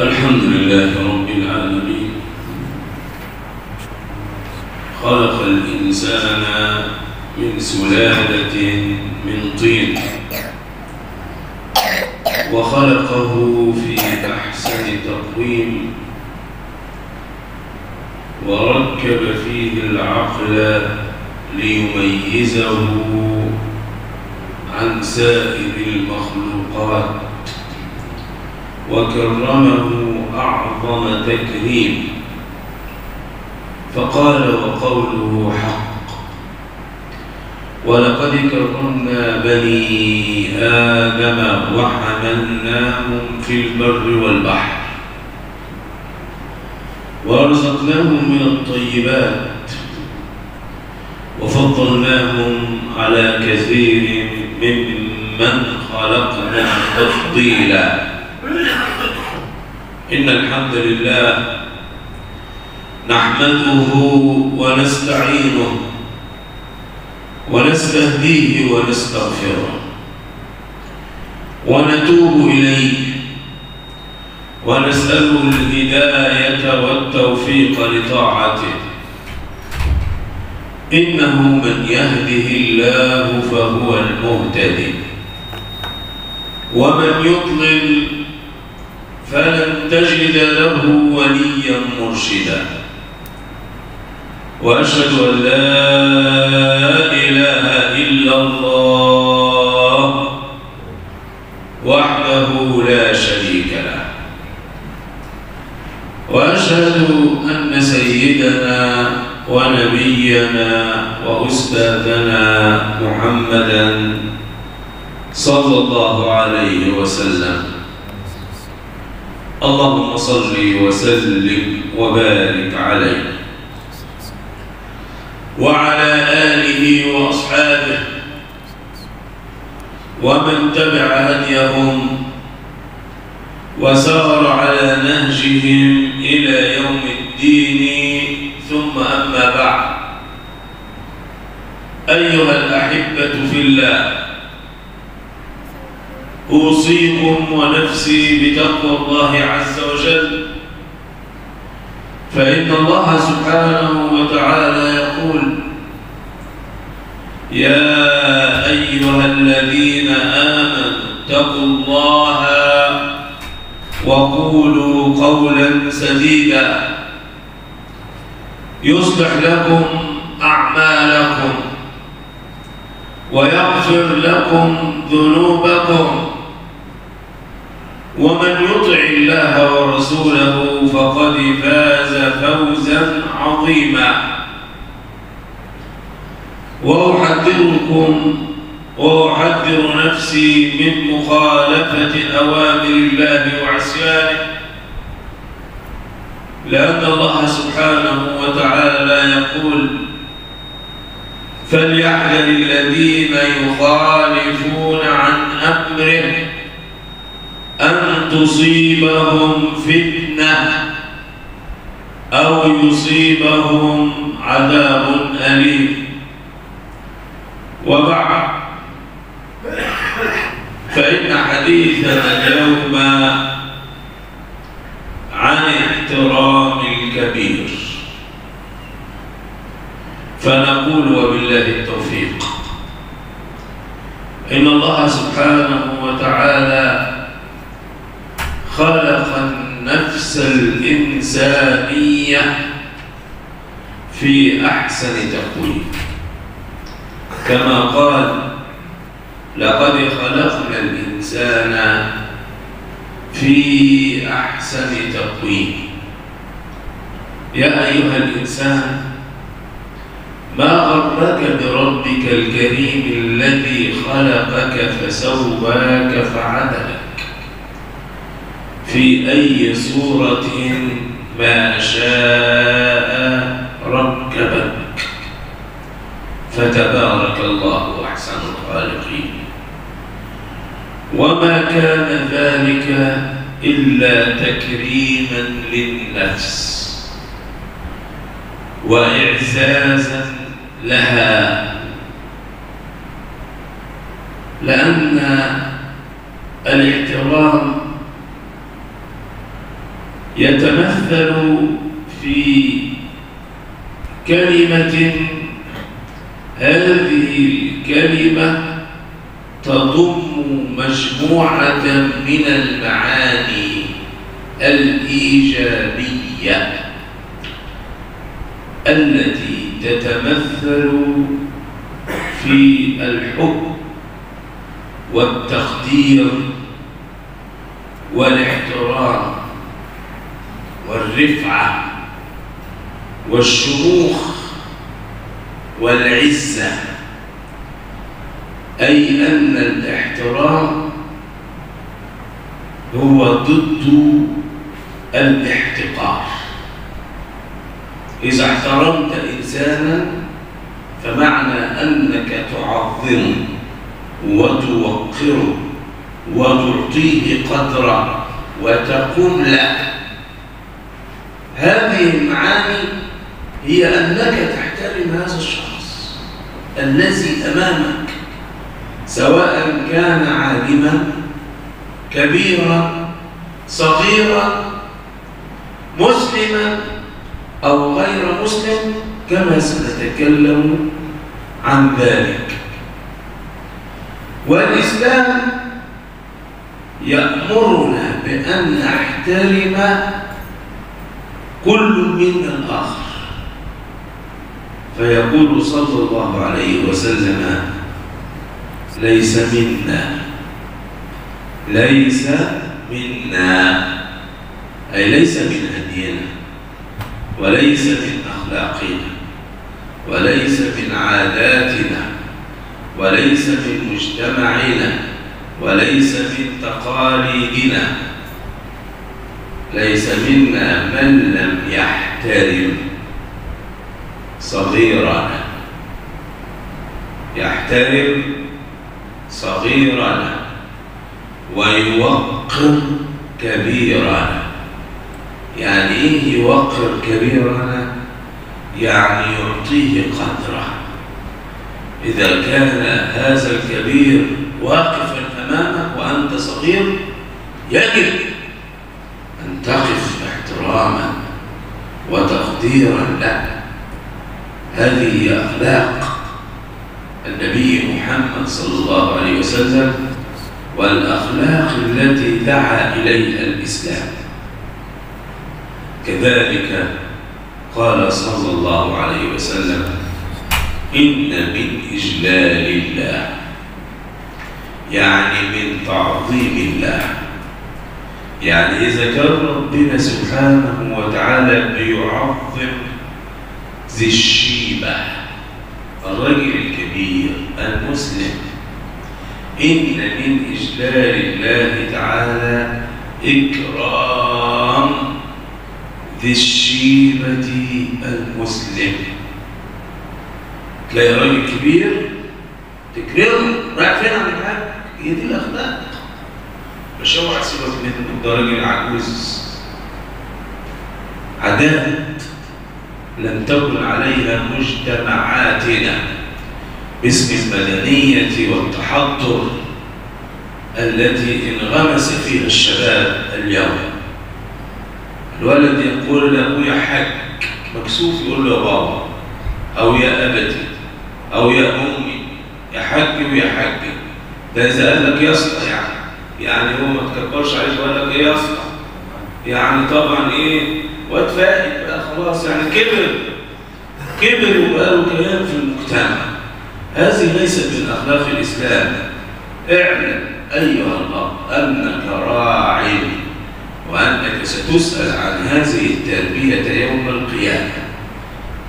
الحمد لله رب العالمين، خلق الإنسان من سلالة من طين، وخلقه في أحسن تقويم، وركب فيه العقل ليميزه عن سائر المخلوقات، وكرمه أعظم تكريم، فقال وقوله حق: ولقد كرمنا بني آدم وحملناهم في البر والبحر ورزقناهم من الطيبات وفضلناهم على كثير ممن خلقنا تفضيلا. إن الحمد لله نحمده ونستعينه ونستهديه ونستغفره ونتوب إليه، ونسأله الهداية والتوفيق لطاعته، إنه من يهده الله فهو المهتدي، ومن يضلل فلن تجد له وليا مرشدا، وأشهد أن لا إله إلا الله وحده لا شريك له، وأشهد أن سيدنا ونبينا وأستاذنا محمدًا صلى الله عليه وسلم. اللهم صلِّ وسلِّم وبارك عليه وعلى آله وأصحابه ومن تبع هديهم وسار على نهجهم إلى يوم الدين، ثم أما بعد. أيها الأحبة في الله، أوصيكم ونفسي بتقوى الله عز وجل، فإن الله سبحانه وتعالى يقول: يا أيها الذين آمنوا اتقوا الله وقولوا قولا سديدا يصلح لكم أعمالكم ويغفر لكم ذنوبكم، ومن يطع الله ورسوله فقد فاز فوزا عظيما. وأحذر نفسي من مخالفة أوامر الله وعصيانه، لأن الله سبحانه وتعالى يقول: فليحذر الذين يخالفون عن أمره أن تصيبهم فتنة أو يصيبهم عذاب أليم. وبعد، فإن حديثنا اليوم عن احترام الكبير، فنقول وبالله التوفيق. إن الله سبحانه وتعالى خلق النفس الإنسانية في أحسن تقويم، كما قال: لقد خلقنا الإنسان في أحسن تقويم. يا أيها الإنسان، ما غرك بربك الكريم الذي خلقك فسواك فعدلك في أي صورة ما شاء ركبك، فتبارك الله أحسن الخالقين. وما كان ذلك إلا تكريما للنفس وإعزازا لها، لأن الاحترام يتمثل في كلمة، هذه الكلمة تضم مجموعة من المعاني الإيجابية التي تتمثل في الحب والتقدير والاحترام والرفعة والشموخ والعزة، أي أن الاحترام هو ضد الاحتقار. إذا احترمت إنسانا فمعنى أنك تعظمه وتوقره وتعطيه قدره وتقوم له. هذه المعاني هي أنك تحترم هذا الشخص الذي أمامك، سواء كان عالما، كبيرا، صغيرا، مسلما أو غير مسلم، كما سنتكلم عن ذلك. والإسلام يأمرنا بأن نحترم كل منا الآخر، فيقول صلى الله عليه وسلم: ليس منا، أي ليس من هدينا، وليس من أخلاقنا، وليس من عاداتنا، وليس من مجتمعنا، وليس من تقاليدنا، ليس منا من لم يحترم صغيرنا، يحترم صغيرنا ويوقر كبيرنا. يعني إيه يوقر كبيرنا؟ يعني يعطيه قدره. إذا كان هذا الكبير واقفا أمامك وأنت صغير، يجب أن تقف احتراما وتقديرا له. هذه هي أخلاق النبي محمد صلى الله عليه وسلم والأخلاق التي دعا إليها الإسلام. كذلك قال صلى الله عليه وسلم: إن من إجلال الله، يعني من تعظيم الله. يعني إذا كان ربنا سبحانه وتعالى بيعظم ذي الشيبة، الرجل الكبير المسلم، إن من إجلال الله تعالى إكرام ذي الشيبة المسلم. تلاقي راجل كبير تكرمه، رايح فين عن الحاج؟ هي دي الاخلاق. مش اوعى سيبك منه، ده راجل عجوز عادات لم تكن عليها مجتمعاتنا باسم المدنية والتحضر التي انغمس فيها الشباب اليوم. الولد يقول له يا حاج، مكسوف يقول له يا بابا أو يا أبتي أو يا أمي، يا حاجي ويا حاجي. ده إذا قال لك يصلح يعني هو ما تكبرش عليه وقال لك إيه يصلح، يعني طبعًا إيه، واد فاهم بقى خلاص، يعني كبر وبقى له كلام في المجتمع. هذه ليست من أخلاق الإسلام. اعلم أيها الله أنك راع وأنك ستسأل عن هذه التربية يوم القيامة.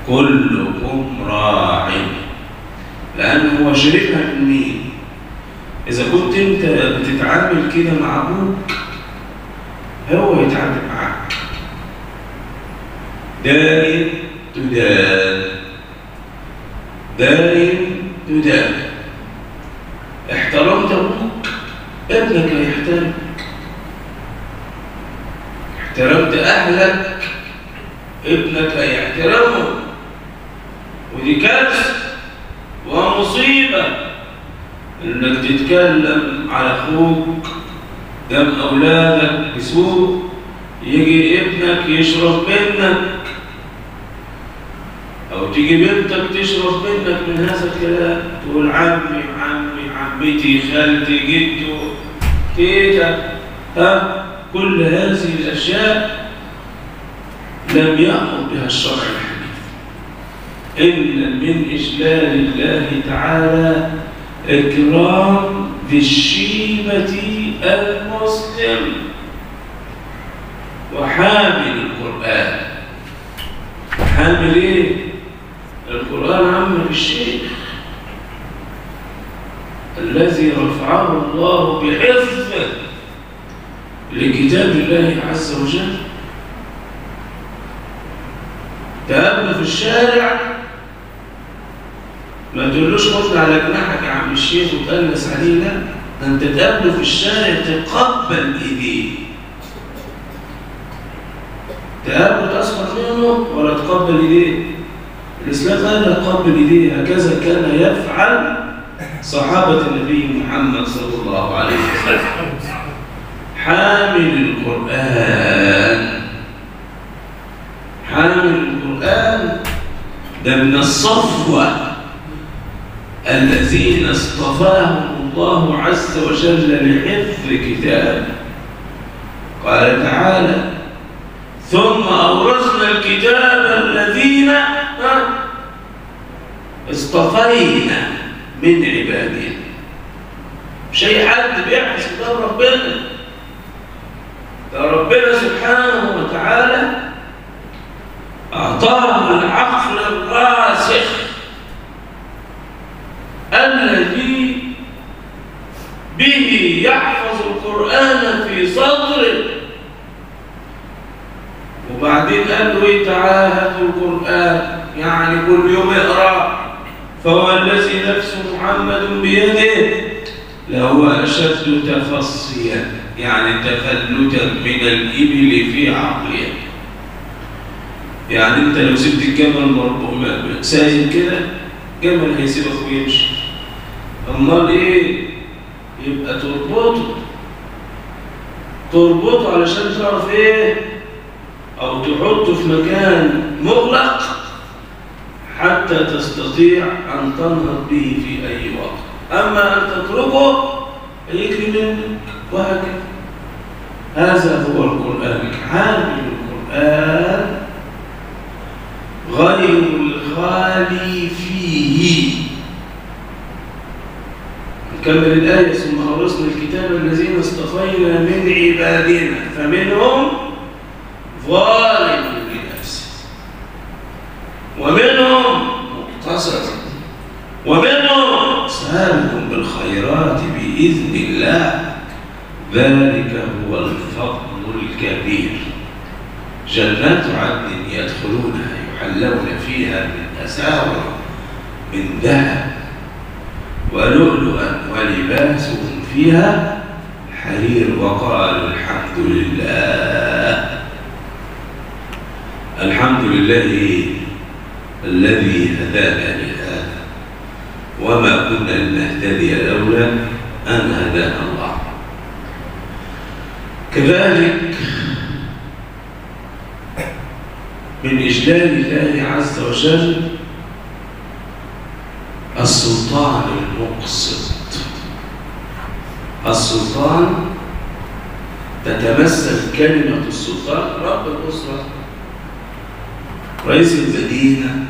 كلكم راع، لأنه هو شريكها من مين؟ إذا كنت أنت بتتعامل كده مع أبوك، هو يتعامل معاك. دارين تدان. احترمت أبوك، ابنك هيحترمك. احترمت أهلك، ابنك هيحترمه. ودي كارثة ومصيبة انك تتكلم على اخوك قدام اولادك بسوء، يجي ابنك يشرب منك أو تيجي بنتك تشرب منك من هذا الكلام، تقول عمي عمي عمتي خالتي جدو تيتا، ها كل هذه الأشياء لم يأمر بها الشرع الحديث، إلا من إجلال الله تعالى إكرام ذي الشيبة المسلم وحامل القرآن. حامل إيه؟ القرآن عمك الشيخ الذي رفعه الله بحفظه لكتاب الله عز وجل. تأمل في الشارع، ما تقولوش خد على جناحك يا عم الشيخ وتقلس عليه، لا، ده انت تقابله في الشارع تقبل ايديه. تقابله تسقط منه ولا تقبل ايديه. الاسلام قال لا تقبل ايديه، هكذا كان يفعل صحابه النبي محمد صلى الله عليه وسلم. حامل القران، حامل القران ده من الصفوه الذين اصطفاهم الله عز وجل لحفظ كتابه. قال تعالى: ثم أورثنا الكتاب الذين اصطفينا من عبادنا. مش أي حد بيحفظ كتاب ربنا، ده ربنا سبحانه وتعالى أعطاه العقل الراسخ الذي به يحفظ القرآن في صدره. وبعدين قال له ايه؟ تعاهدوا القرآن، يعني كل يوم اقرا. فهو الذي نفس محمد بيده لهو اشد تفصيا، يعني تفلتا من الابل في عقله. يعني انت لو سبت الجمل مربوط سايب كده، الجمل هيسيبك ويمشي. امال ايه؟ يبقى تربطه علشان تعرف ايه، او تحطه في مكان مغلق حتى تستطيع ان تنهض به في اي وقت. اما ان تتركه يجري منك وهكذا. هذا هو القران، حامل القران غير الغالي فيه. كمل الآية: ثم أورثنا الكتاب الذين اصطفينا من عبادنا فمنهم ظالم لنفسه ومنهم مقتصد ومنهم سابق بالخيرات بإذن الله، ذلك هو الفضل الكبير. جنات عدن يدخلونها يحلون فيها من أساور من ذهب ولؤلؤا ولباسهم فيها حرير، وقالوا الحمد لله. الحمد لله الذي هدانا لهذا، وما كنا لنهتدي لولا أن هدانا الله. كذلك من إجلال الله عز وجل السلطان المقسط. السلطان تتمثل كلمة السلطان رب الأسرة، رئيس المدينة،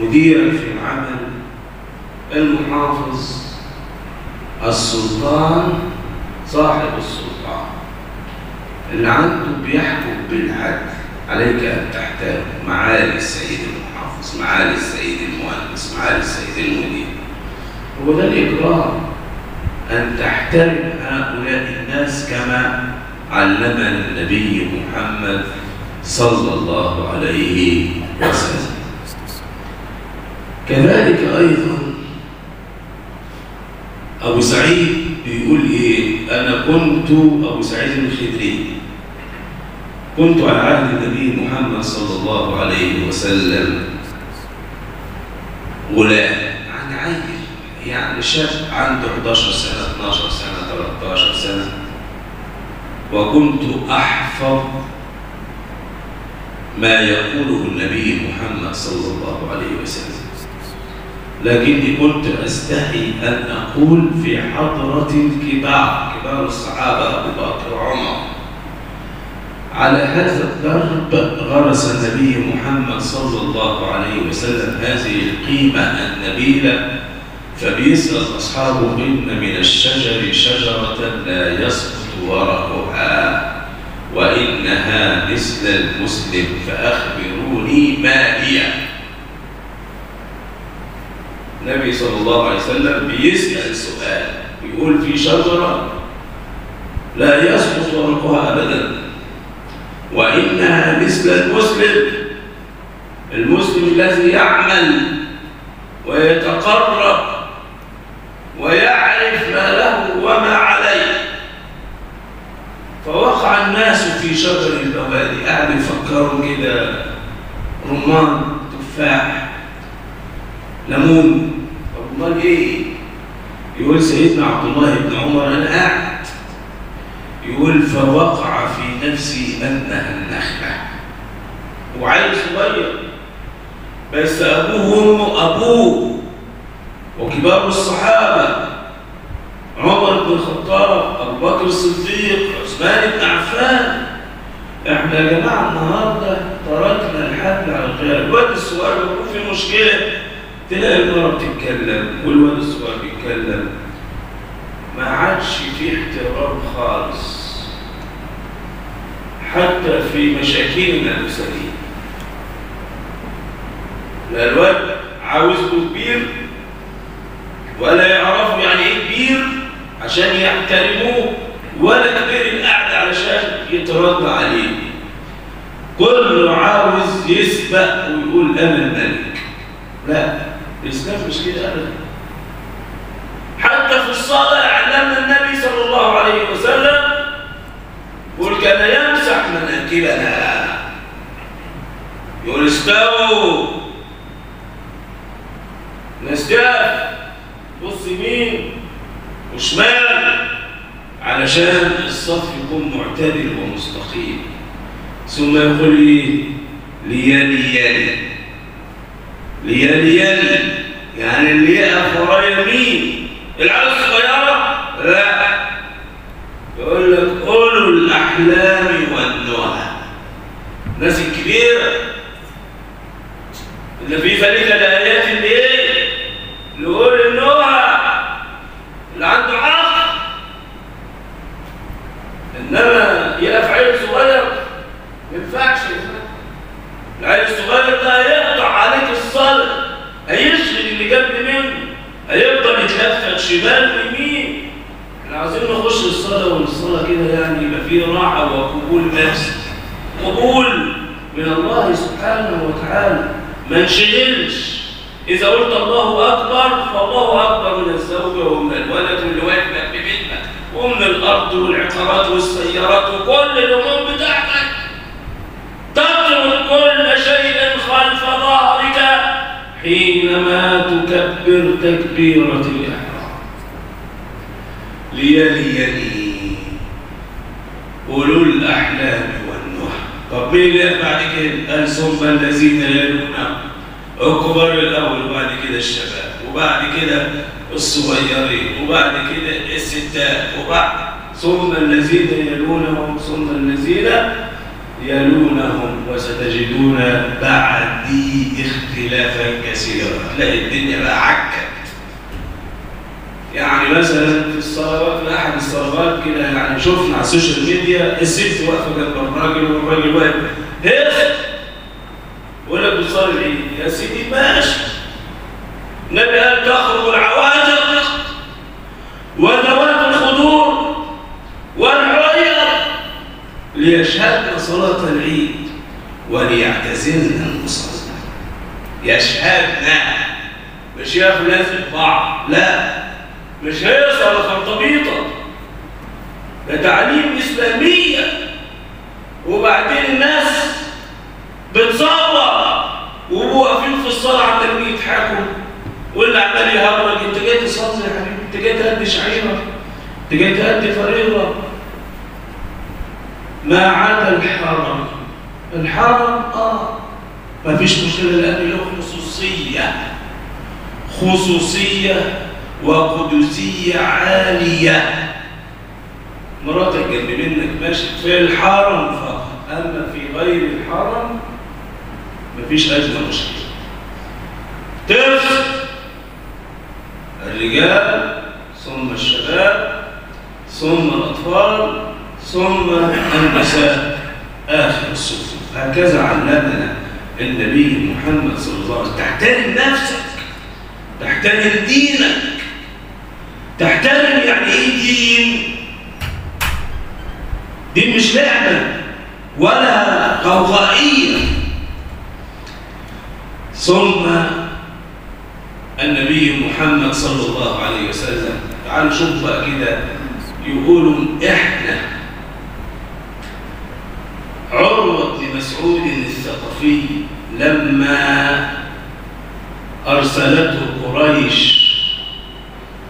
مدير في العمل، المحافظ. السلطان صاحب السلطان اللي عنده بيحكم بالعدل. عليك أن تحترم معالي السيد المحافظ، معالي السيد المهندس، معالي السيد المدير. هو ده الإكرام، أن تحترم هؤلاء الناس كما علمنا النبي محمد صلى الله عليه وسلم. كذلك أيضا أبو سعيد بيقول إيه؟ أنا كنت أبو سعيد الخدري، كنت على عهد النبي محمد صلى الله عليه وسلم غلام، يعني عيل، يعني شاب عنده 11 سنة، 12 سنة، 13 سنة، وكنت أحفظ ما يقوله النبي محمد صلى الله عليه وسلم، لكني كنت أستحي أن أقول في حضرة كبار الصحابة أبو بكر وعمر. على هذا الدرب غرس النبي محمد صلى الله عليه وسلم هذه القيمة النبيلة، فبيسأل أصحابه إن من الشجر شجرة لا يسقط ورقها وإنها مثل المسلم فأخبروني ما هي. النبي صلى الله عليه وسلم بيسأل سؤال، بيقول في شجرة لا يسقط ورقها أبدا وإنها مثل المسلم، المسلم الذي يعمل ويتقرب ويعرف ما له وما عليه. فوقع الناس في شجر البوادي، قاعدين يفكروا كده، رمان، تفاح، ليمون، امال ايه؟ يقول سيدنا عبد الله بن عمر انا قاعد، يقول فوقع في نفسي انها النخله، وعيل صغير بس ابوه وامه ابوه وكبار الصحابه، عمر بن الخطاب، ابو بكر الصديق، عثمان بن عفان. احنا يا جماعه النهارده تركنا الحبل على الغير. الواد الصغير بيكون في مشكله، تلاقي المرأة بتتكلم والواد الصغير بيتكلم، ما عادش في احترام خالص حتى في مشاكلنا الأسرية. لا الواد عاوزه كبير ولا يعرفوا يعني ايه كبير عشان يحترموه، ولا كبير القعد علشان يترضى عليه، كله عاوز يسبق ويقول انا الملك. لا الإسلام مش كده أبدا. حتى في الصلاة علمنا النبي صلى الله عليه وسلم، يقول كان يمسح مناكبنا، يقول استووا، نسجد، بص يمين وشمال علشان الصف يكون معتدل ومستقيم. ثم يقول لي ليالي يعني اللي يقف ورايا يمين. العيال الصغيره لا، يقول لك اولو الاحلام والنهى. الناس الكبيره اللي في فريقه الايات اللي ايه؟ اللي يقول النهى، اللي عنده عقل. انما يقف عيل صغير ما ينفعش. العيل الصغير ده هيقطع عليك الصلاة، هيشغل اللي جنب منه، هيفضل يتلفت شمال ويمين. احنا عايزين نخش الصلاة والصلاة كده يعني يبقى في راحة وقبول نفسي، قبول من الله سبحانه وتعالى، ما نشغلش. إذا قلت الله أكبر فالله أكبر من الزوجة ومن الولد واللي واقف جنب بيتك ومن الأرض والعقارات والسيارات وكل الأمور بتاعتك. تترك كل شيء خلف ظهرك حينما تكبر تكبيرة الإحرام. ليالي أولو الأحلام والنهى. طب مين اللي قال بعد كده؟ قال ثم الذين يلونهم. الكبار الأول وبعد كده الشباب وبعد كده الصغيرين وبعد كده الستات وبعد ثم الذين يلونهم ثم الذين يلونهم. وستجدون بعدي اختلافا كثيرا. تلاقي الدنيا بقى عكت. يعني مثلا في الصلوات، في احد الصلوات كده يعني شفنا على السوشيال ميديا الست واقفه جنب الراجل والراجل واقف، هيخت يقول لك بتصلي ايه؟ يا سيدي ماشي. النبي قال تخرج العواتق وذوات الخدور والعرير ليشهدن صلاة العيد وليعتزلن المصلى. يشهدن، مش ياخد لازم بعض، لا مش هي صلاة خرطبيطة، ده تعليم إسلامية. وبعدين الناس بتصور وهو واقفين في الصلاة عمالين يضحكوا واللي عمال يهرج، أنت جاي تصلي يا حبيبي، أنت جاي تأدي شعيرة، أنت جاي تأدي فريضة. ما عدا الحرم. الحرم ما فيش مشكلة لأن له خصوصية، وقدسية عالية. مراتك جنب منك ماشي في الحرم فقط، أما في غير الحرم مفيش أدنى مشكلة. طفل الرجال ثم الشباب ثم الأطفال ثم النساء آخر الصفوف. هكذا علمنا النبي محمد صلى الله عليه وسلم. تحترم نفسك، تحترم دينك. تحترم يعني إيه دين؟ دين مش لعبة ولا قوقائية. ثم النبي محمد صلى الله عليه وسلم، تعالوا شوف بقى كده، يقولوا احنا عروة بن مسعود الثقفي لما ارسلته قريش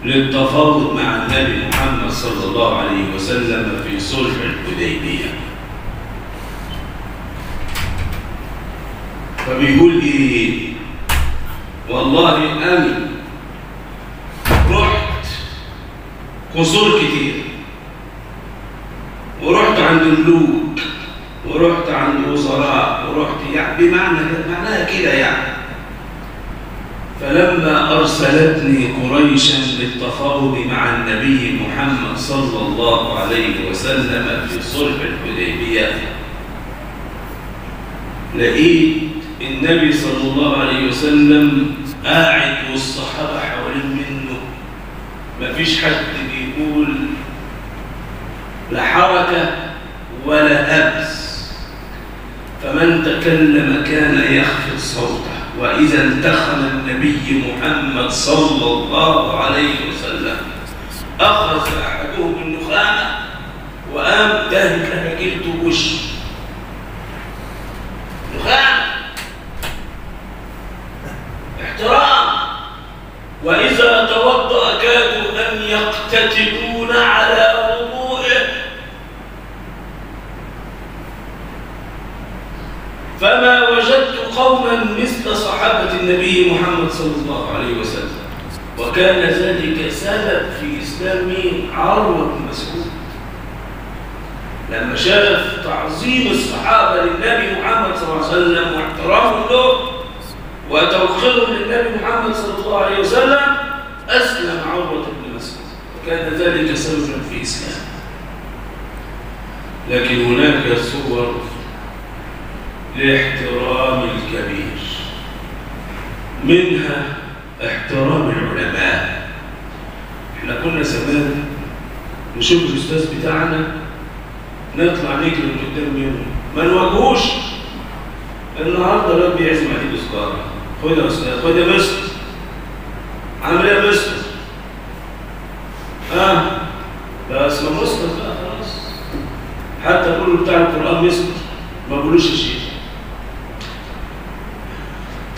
للتفاوض مع النبي محمد صلى الله عليه وسلم في صلح الحديبية، فبيقول ايه؟ والله انا رحت قصور كتير، ورحت عند ملوك، ورحت عند وزراء، ورحت يعني معناها كده يعني. فلما ارسلتني قريشا للتفاوض مع النبي محمد صلى الله عليه وسلم في صلح الحديبية، لقيت النبي صلى الله عليه وسلم قاعد والصحابة حوالين منه، مفيش حد بيقول لا حركة ولا أبس. فمن تكلم كان يخفض صوته، وإذا انتخل النبي محمد صلى الله عليه وسلم أخرج أحدهم النخامة وقام دهك رجلته وشه نخامة احترام. وإذا توضأ كادوا أن يقتتلون على وضوئه، فما وجدت قوما مثل صحابة النبي محمد صلى الله عليه وسلم. وكان ذلك سبب في إسلام عروة بن مسعود، لما شاف تعظيم الصحابة للنبي محمد صلى الله عليه وسلم واحترامهم له وتوقيرهم للنبي محمد صلى الله عليه وسلم، أسلم عروة بن مسعود، وكان ذلك سببا في إسلامه. لكن هناك صور لاحترام الكبير، منها احترام العلماء. احنا كنا زمان نشوف الأستاذ بتاعنا نطلع نجري قدام منه ما نواجهوش. النهارده الواد بيعزم عليك تذكاره، خد يا استاذ، خد يا مستر، عامل ايه يا مستر؟ ده اسمه مستر بقى خلاص، حتى كله بتاع القرآن مستر، ما بيقولوش يا شيخ.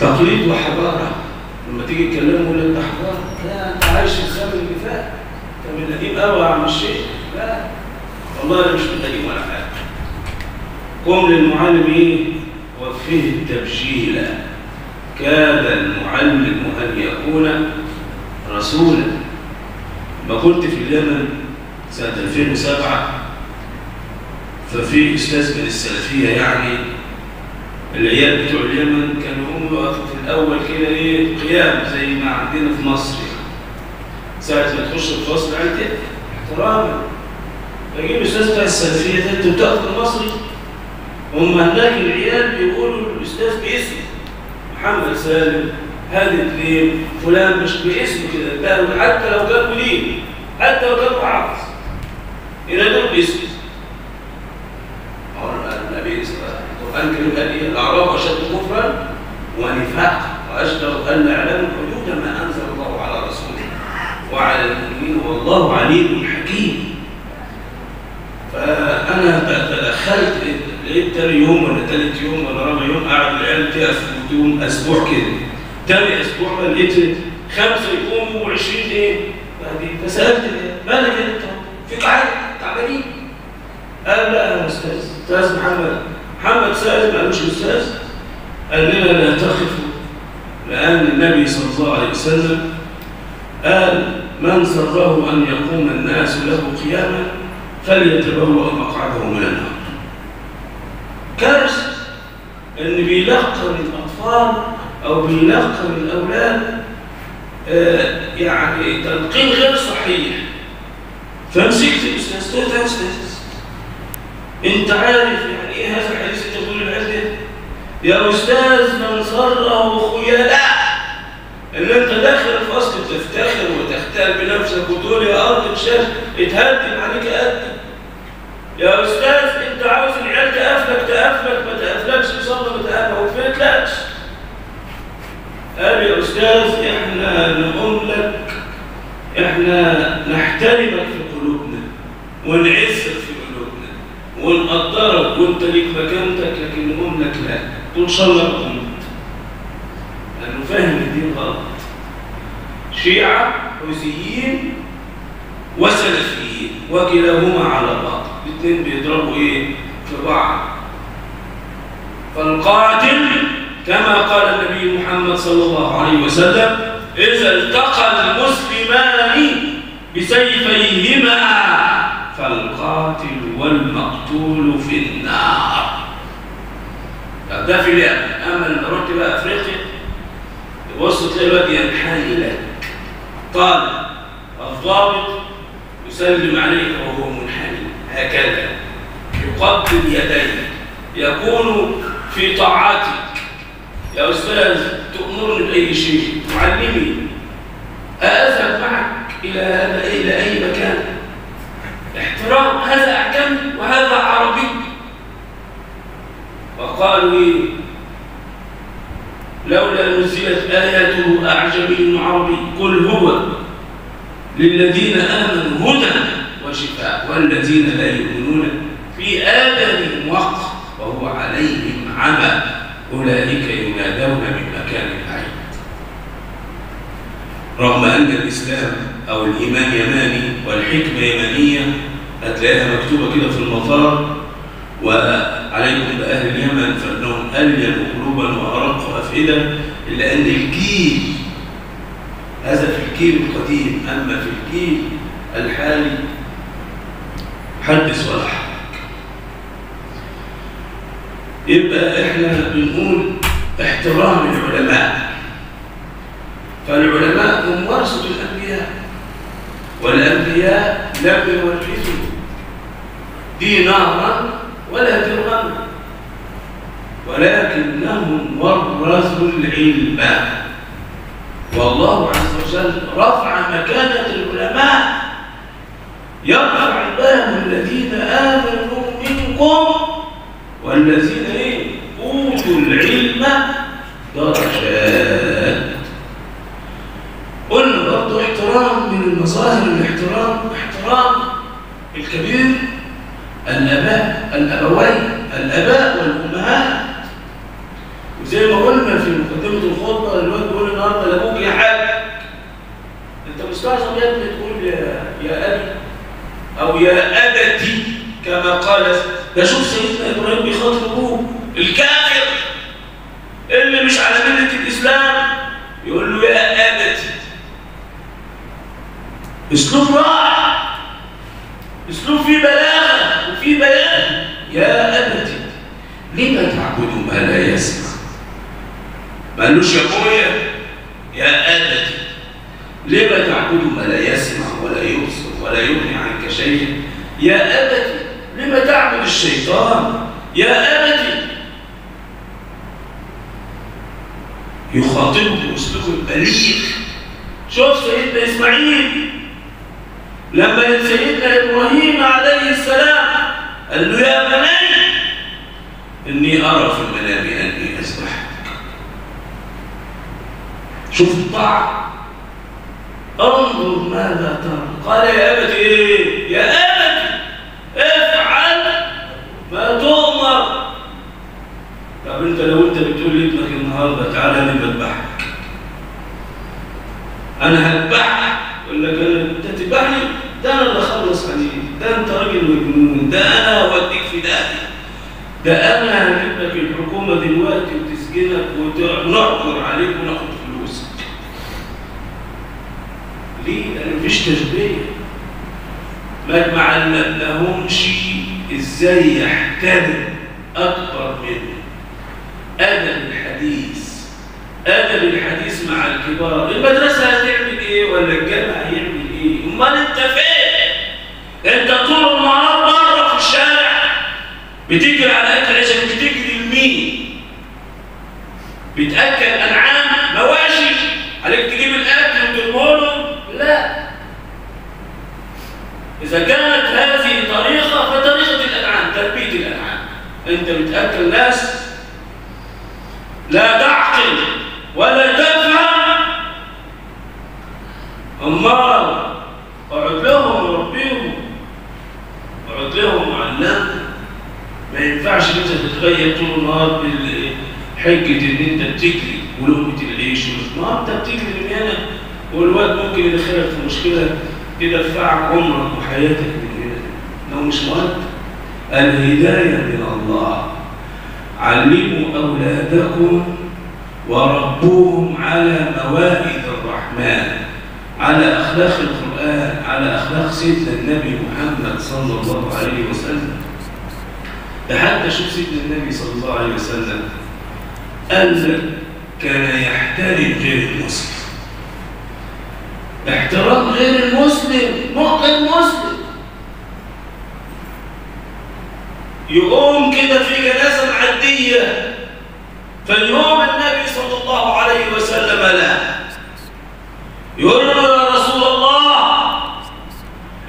تقليد وحضارة، لما تيجي تكلمه يقول لك ده حضارة، لا انت عايش في الزمن اللي فات، انت من قديم قوي يا عم الشيخ، لا والله انا مش من قديم ولا حاجة. قم للمعلم ايه؟ وفيه التبجيل، كاد المعلم ان يكون رسولا. ما كنت في اليمن سنه 2007، ففي استاذ من السلفيه يعني العيال بتوع اليمن كانوا هم في الاول كده ايه قيام زي ما عندنا في مصر يعني. ساعه ما تخش الفصل عادي احتراما. فجيب استاذ بتاع السلفيه ده، انتوا بتاخدوا المصري؟ هم هناك العيال بيقولوا الاستاذ باسمه محمد سالم، هادي كريم، فلان، مش باسمه كده، حتى لو جابوا ليه، حتى لو جابوا حافظ، إذا دول باسمه. النبي صلى الله عليه وسلم قال إيه؟ الأعراب أشد كفرا ونفاقا وأشدر أن أعلنوا حدود ما أنزل الله على رسوله وعلى المؤمنين والله عليم حكيم. فأنا تدخلت تاني يوم ولا تالت يوم ولا رابع يوم، قعد العيال تقف اسبوع كده، تاني اسبوع بقى لقيت 5 يقوموا و20 ايه؟ فسالت مالك انت؟ فيك عادي تعبانين. قال لا انا استاذ، استاذ محمد سائل، ما قالوش استاذ، قال لنا لا تخفوا لان النبي صلى الله عليه وسلم قال من سره ان يقوم الناس له قياما فليتبوأ مقعده من النار. كارثه ان بيلقن الاطفال او بيلقن الاولاد يعني تلقين غير صحيح. فمسكت الاستاذ قلت يا استاذ انت عارف يعني ايه هذا الحديث اللي تقول العزه؟ يا استاذ من سره خيلاء ان انت داخل في اصل تفتخر وتختال بنفسك وتقول يا ارض تشاف اتهدم عليك قد. يا استاذ انت عاوز العيال تقفلك ما تقفلكش بصدق ما تقفلكش. قال يا استاذ احنا نقول لك احنا نحترمك في قلوبنا ونعزك في قلوبنا ونقدرك وانت ليك مكانتك، لكن نقول لك لا طول شرك لانه فاهم الدين غلط. شيعة حوثيين وسلفيين وكلاهما على بعض، الاثنين بيضربوا ايه؟ في بعض. فالقاتل كما قال النبي محمد صلى الله عليه وسلم إذا التقى المسلمان بسيفيهما فالقاتل والمقتول في النار. طب ده في لعبة، أما لما رحت بقى أفريقيا تبص تلاقي الواد ينحني لك طالب الضابط يسلم عليك وهو منحني هكذا يقبل يديك يكون في طاعتك. يا أستاذ تؤمرني بأي شيء، تعلمي، أذهب معك إلى أي مكان. احترام، هذا أحكمي وهذا عربي. وقالوا إيه؟ لولا نزلت آياته أعجمي عربي، قل هو للذين آمنوا هدى وشفاء والذين لا يؤمنون في آذانهم وقر وهو عليهم عمى أولئك ينادون من مكان بعيد. رغم أن الإسلام أو الإيمان يماني والحكمة يمانية، هتلاقيها مكتوبة كده في المطار وعليكم بأهل اليمن فإنهم ألينوا قلوبا وأرقوا أفئدة، إلا أن الجيل هذا في الجيل القديم، أما في الجيل الحالي حدث ولا حرج. يبقى احنا بنقول احترام العلماء، فالعلماء هم ورثة الانبياء والانبياء لم يورثوا دينارا ولا درهما ولكنهم ورثوا العلم، والله عز وجل رفع مكانة العلماء يرفع عباده الذين آمنوا منكم والذين ايه؟ اوتوا العلم درجات. قلنا برضه احترام من المظاهر الاحترام، احترام الكبير الاباء والامهات. وزي ما قلنا في مقدمه الخطبه الواد بيقول النهارده لابوك يا حاج، انت مستعصب يا ابني تقول يا ابي او يا ابتي كما قالت. ده شوف سيدنا ابراهيم بيخاطب ابوه الكافر اللي مش على مله الاسلام يقول له يا ابتي. اسلوب رائع، اسلوب فيه بلاغه وفيه بيان. يا ابتي لم تعبد ما لا يسمع، ما قالوش يا ابويا يا ابتي، لم تعبد ما لا يسمع ولا يبصر ولا يغني عنك شيئا. يا ابتي لما تعبد الشيطان، يا أبتي. يخاطبه بأسلوب البليغ. شوف سيدنا إسماعيل لما سيدنا إبراهيم عليه السلام قال له يا بني إني أرى في المنام أني أذبحك. شوف الطاعة، انظر ماذا ترى. قال يا أبتي إيه؟ يا أبتي افعل ما تؤمر. طب انت لو بتقول لابنك النهارده تعالى انا بذبحك، انا هذبحك، يقول لك انت تذبحني؟ ده انا اللي اخلص عليك، ده انت راجل مجنون، ده انا ده انا هجيب لك الحكومه دلوقتي وتسجنك ونحضر عليك وناخد فلوسك. ليه؟ انا مفيش تشبيه. ما علمناهمش ازاي يحترم اكبر منه. ادب الحديث، ادب الحديث مع الكبار. المدرسه هتعمل ايه؟ ولا الجامع هيعمل ايه؟ امال انت فين؟ انت طول النهار بره في الشارع بتجري على اكل عيشك، بتجري لمين؟ بتاكل انعام مواشي؟ عليك تجيب الاكل وترمله؟ لا. اذا كانت هذه طريقه فطريقه الانعام، تربيه الانعام. انت بتاكل ناس لا تعقل ولا تفهم. امال اقعد لهم وربيهم، اقعد لهم وعلمهم. ما ينفعش انت تتغير طول النهار بحجه ان انت بتجري ولقمه العيش. ما انت بتجري من هنا والواد ممكن يدخلك في مشكله يدفعك عمرك وحياتك من هنا لو مش مؤدب. الهدايه من الله. علموا أولادكم وربوهم على موائد الرحمن، على أخلاق القرآن، على أخلاق سيدنا النبي محمد صلى الله عليه وسلم. ده حتى شوف سيدنا النبي صلى الله عليه وسلم أنزل كان يحترم غير المسلم. احترام غير المسلم مؤمن مسلم. يقوم كده في جنازة عادية فاليوم النبي صلى الله عليه وسلم لا يقول له يا رسول الله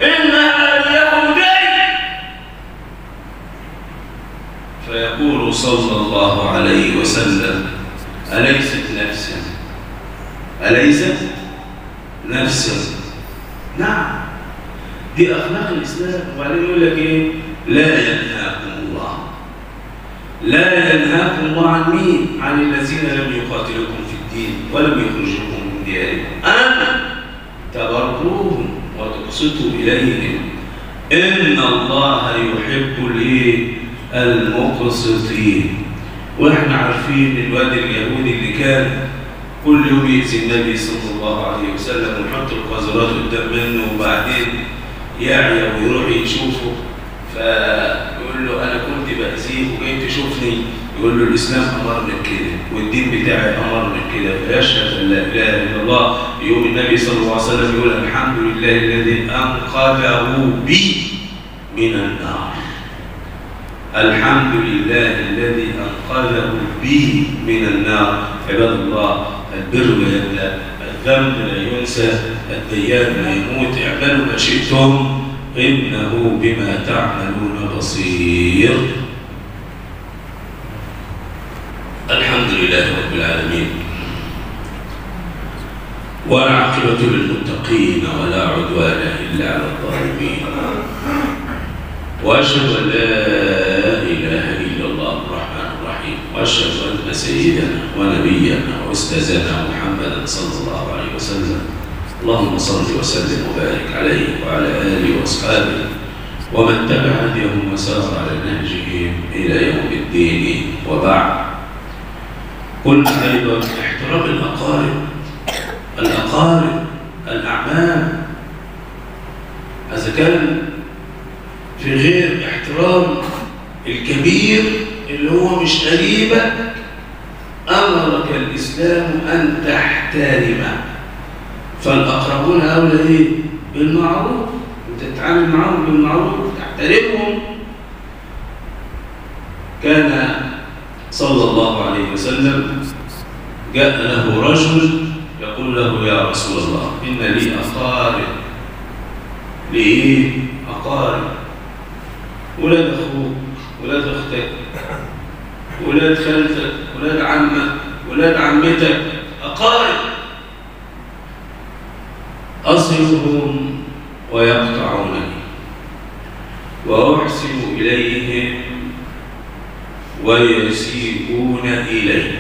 إنها اليهودي، فيقول صلى الله عليه وسلم أليست نفسا؟ أليست نفسا؟ نعم. دي أخلاق الإسلام. وبعدين يقول لك إيه؟ لا ينهاكم الله. لا ينهاكم الله عن مين؟ عن الذين لم يقاتلكم في الدين ولم يخرجوكم من دياركم أن تبروهم وتقسطوا إليهم إن الله يحب المقسطين. وإحنا عارفين الواد اليهودي اللي كان كل يوم يأذي النبي صلى الله عليه وسلم ويحط القاذورات قدام منه وبعدين يعيا ويروح يشوفه فيقول له أنا كنت بأذيه وجاي تشوفني، يقول له الإسلام أمرنا بكده والدين بتاعي أمرنا بكده، فيشهد أن لا إله إلا الله. يوم النبي صلى الله عليه وسلم يقول الحمد لله الذي أنقذه بي من النار. الحمد لله الذي أنقذه بي من النار. عباد الله، البر لا يبلى، الذنب لا ينسى، الديان لا يموت، اعملوا ما شئتم إنه بما تعملون بصير. الحمد لله رب العالمين، والعاقبة للمتقين ولا عدوان إلا على الظالمين، وأشهد أن لا إله إلا الله الرحمن الرحيم، وأشهد أن سيدنا ونبينا وأستاذنا محمدا صلى الله عليه وسلم. اللهم صل وسلم وبارك عليه وعلى آله وأصحابه ومن تبع هديهم وسار على نهجهم إلى يوم الدين، وبعد. قلنا أيضا احترام الأقارب، الأعمام. إذا كان في غير احترام الكبير اللي هو مش قريبك، أمرك الإسلام أن تحترمه. فالأقربون أولى إيه؟ بالمعروف، وتتعامل معهم بالمعروف وتحترمهم. كان صلى الله عليه وسلم جاء له رجل يقول له يا رسول الله إن لي أقارب. ليه؟ أقارب، ولاد أخوك، ولاد أختك، ولاد خالتك، ولاد عمك، ولاد عمتك، أقارب. أصلهم ويقطعونني وأحسن إليهم ويسيئون إلي.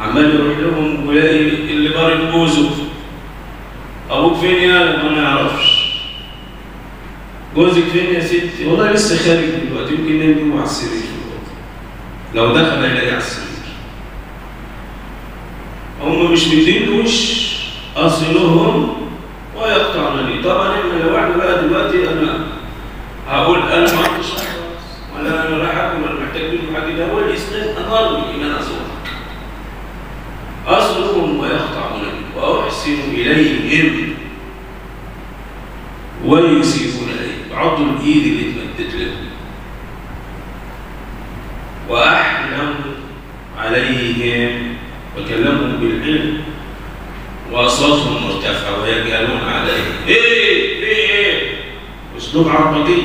عمال يروح لهم ويلاقي اللي ضارب جوزه، أبوك فين يا؟ ما نعرفش. جوزك فين يا ستي؟ والله لسه خارج وتمكنني مع السرير، لو دخل إلي على السرير. هم مش مدينوش أصلهم ويقطعنني. طبعا احنا لو احنا بقى دلوقتي انا هقول انا ما عنديش ولا انا رايح اكل ولا محتاج منه حاجه، ده هو اللي اضطرني ان انا اصورك. أصلهم ويقطعنني واحسن اليهم ويسيئون اليهم، عضوا الايد اللي اتمدت لهم. واحلم عليهم وكلمهم بالعلم واصواتهم مرتفعه ويجعلون عليهم ايه؟ في ايه؟ اسلوب عربجي.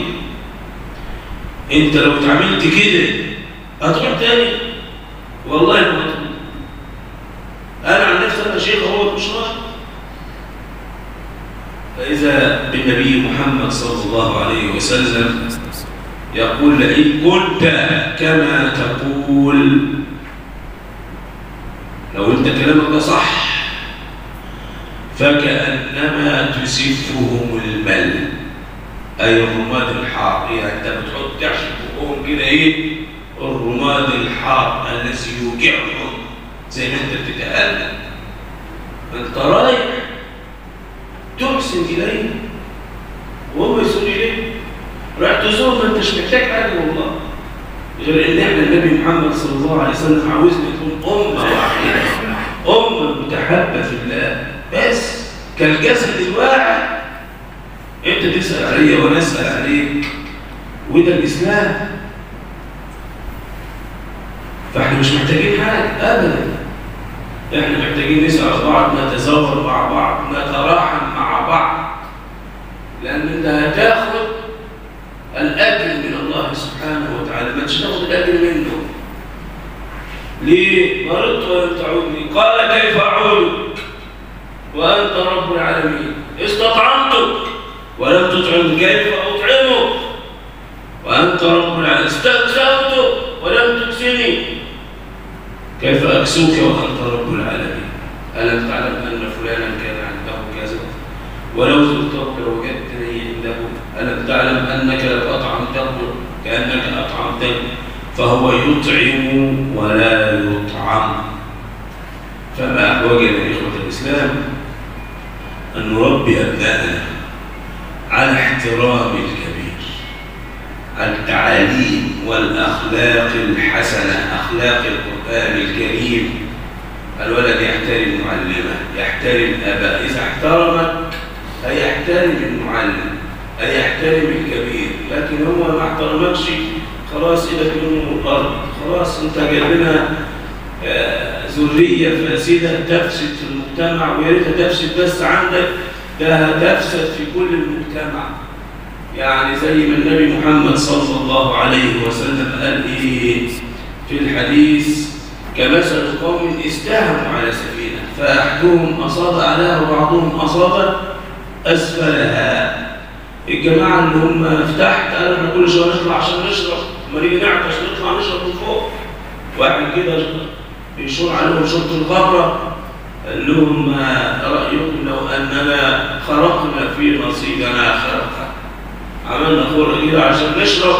انت لو اتعاملت كده هتروح تاني؟ والله ما هتروح. انا عن نفسي انا شيخ هو مش راح. فاذا بالنبي محمد صلى الله عليه وسلم يقول لئن كنت كما تقول، لو انت كلامك ده صح فكأنما تسفهم المل، أي الرماد الحار. يعني أنت بتحط تعشق فوقهم كده إيه؟ الرماد الحار الذي يوجعهم زي ما أنت بتتألم. أنت رايح تحسن إليه وهو يسوء إليه. رايح تزور ما أنتش محتاج حاجة والله، غير إن إحنا النبي محمد صلى الله عليه وسلم عاوزنا تكون أمة واحدة، أمة متحابة في الله. بس كالجسد الواحد، انت تسال عليا وانا اسال عليك، وده الاسلام. فاحنا مش محتاجين حاجه ابدا، احنا محتاجين نسال بعض، نتزاور مع بعض، نتراحم مع بعض، لان انت هتاخد الاجر من الله سبحانه وتعالى، ما تاخد الاجر منه. ليه؟ مرضت ولم تعودني، قال كيف اعودك؟ وأنت رب العالمين، استطعمتك ولم تطعم كيف أطعمك؟ وأنت رب العالمين، استكسوتك ولم تكسني كيف أكسوك وأنت رب العالمين؟ ألم تعلم أن فلانا كان عنده كذا ولو زرته لوجدتني عنده؟ ألم تعلم أنك لو أطعمته كأنك أطعمته؟ فهو يطعم ولا يطعم. فما أحوجنا يا إخوة الإسلام أن نربي أبنائنا على احترام الكبير، على التعاليم والأخلاق الحسنة، أخلاق القرآن الكريم. الولد يحترم معلمه، يحترم أباه، إذا احترمك هيحترم المعلم، هيحترم الكبير. لكن هو ما احترمكش خلاص إيدك منه الأرض، خلاص أنت جايبنا ذرية فاسدة تفسد في المجتمع، ويا ريتها تفسد بس عندك، ده هتفسد في كل المجتمع. يعني زي ما النبي محمد صلى الله عليه وسلم قال إيه في الحديث: كمثل قوم استهموا على سفينة فأحدهم أصاب أعلاها وبعضهم أصاب أسفلها. الجماعة اللي هم في تحت قالوا إحنا كل شوية نطلع عشان نشرب، أما نيجي نعطش نطلع نشرب من فوق. واحد كده يشور عليهم شرط الغرة، قال لهم ما رأيكم لو أننا خرقنا في نصيبنا خرقة، عملنا خرقة كده عشان نشرب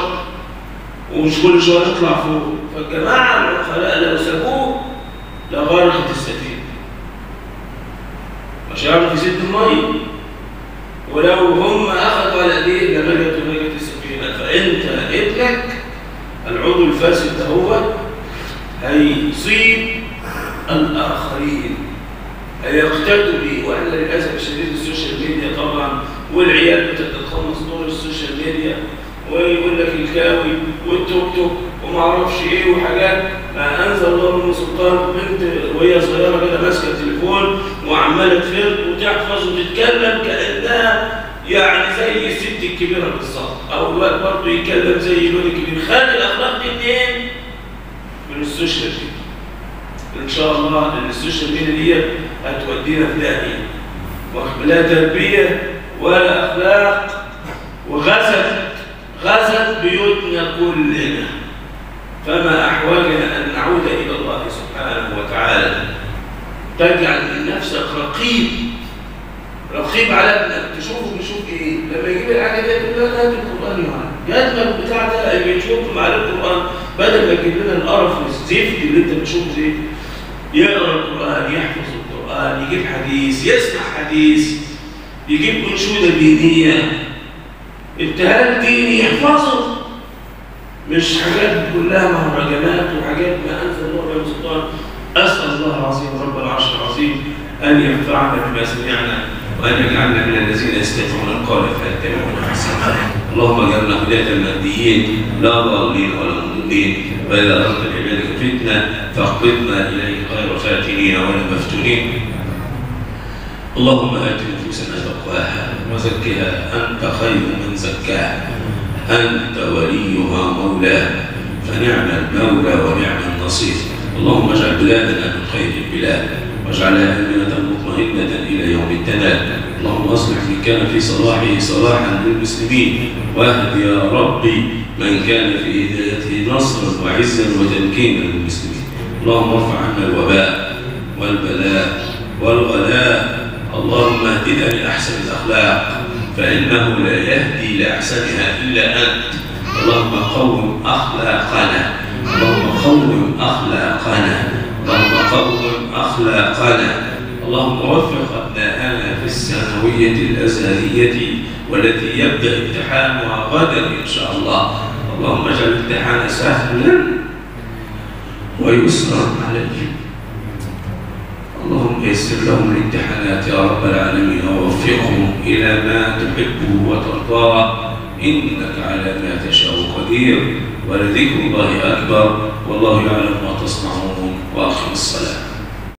ومش كل شوية نطلع فوق. فالجماعة لو سابوه لغرقت السفينة، مش هيعرف يسد المية. ولو هم أخذوا على إيديه لملت ونجت السفينة. فأنت ابنك العضو الفاسد ده هو هيصيب الآخرين، هيقتدوا بيه. وإحنا للأسف الشديد السوشيال ميديا طبعا، والعيال بتتقمص دور السوشيال ميديا، ويقول لك الكاوي والتوك توك وما أعرفش إيه وحاجات ما أنزل الله من سلطان. بنت وهي صغيرة كده ماسكة التليفون وعمالة تفر وتحفظ وتتكلم كأنها يعني زي الست الكبيرة بالظبط، أو الواد برضه يتكلم زي الواد الكبير. خلي الأخلاق دي منين؟ من السوشيال ميديا. ان شاء الله ان السوشيال ميديا دي هتودينا في داهيه، ولا تربيه ولا اخلاق، وغزت بيوتنا كلنا. فما احوجنا ان نعود الى الله سبحانه وتعالى. تجعل من نفسك رقيب، رقيب على ابنك، تشوفه بيشوف ايه، لما يجيب الحاجه دي تقول له هات القران يا معلم، جدول بتاع ده بيشوف معالم القرآن، بدل ما تجيب لنا القرف والزفت اللي انت بتشوفه زفت، يقرا القرآن، يحفظ القرآن، يجيب حديث، يسمع حديث، يجيب أنشودة دينية، ابتهال ديني يحفظه، مش حاجات كلها مهرجانات وحاجات ما أنفى نور يا سلطان. أسأل الله العظيم رب العرش العظيم أن ينفعنا بما سمعنا وأن يجعلنا من الذين يستمعون القول فيتبعون أحسنه. اللهم اجعلنا هداة المهديين لا ضالين ولا مضلين، وإذا أردت لعبادك فتنة فاقبضنا إليك غير فاتنين ولا مفتونين. اللهم آت نفوسنا تقواها وزكها أنت خير من زكاها، أنت وليها مولاها، فنعم المولى ونعم النصير. اللهم اجعل بلادنا من خير البلاد، واجعلها آمنة مطمئنة إلى يوم التناد. اللهم أصلح من كان في صلاحه صلاحا للمسلمين، واهد يا ربي من كان في هدايته نصرا وعزا وتمكينا للمسلمين. اللهم ارفع عنا الوباء والبلاء والغلاء، اللهم اهدنا لأحسن الأخلاق فإنه لا يهدي لأحسنها إلا أنت. اللهم قوم أخلاقنا، اللهم قوم أخلاقنا، اللهم قوم أخلاقنا. اللهم وفق أبناءنا في الثانوية الأزهرية والتي يبدأ امتحانها غدا إن شاء الله، اللهم اجعل امتحان سهلا ويسرا عليه، اللهم يسر لهم الامتحانات يا رب العالمين، ووفقهم إلى ما تحبه وترضاه، إنك على ما تشاء قدير، ولذكر الله أكبر، والله يعلم ما تصنعون، وأقم الصلاة.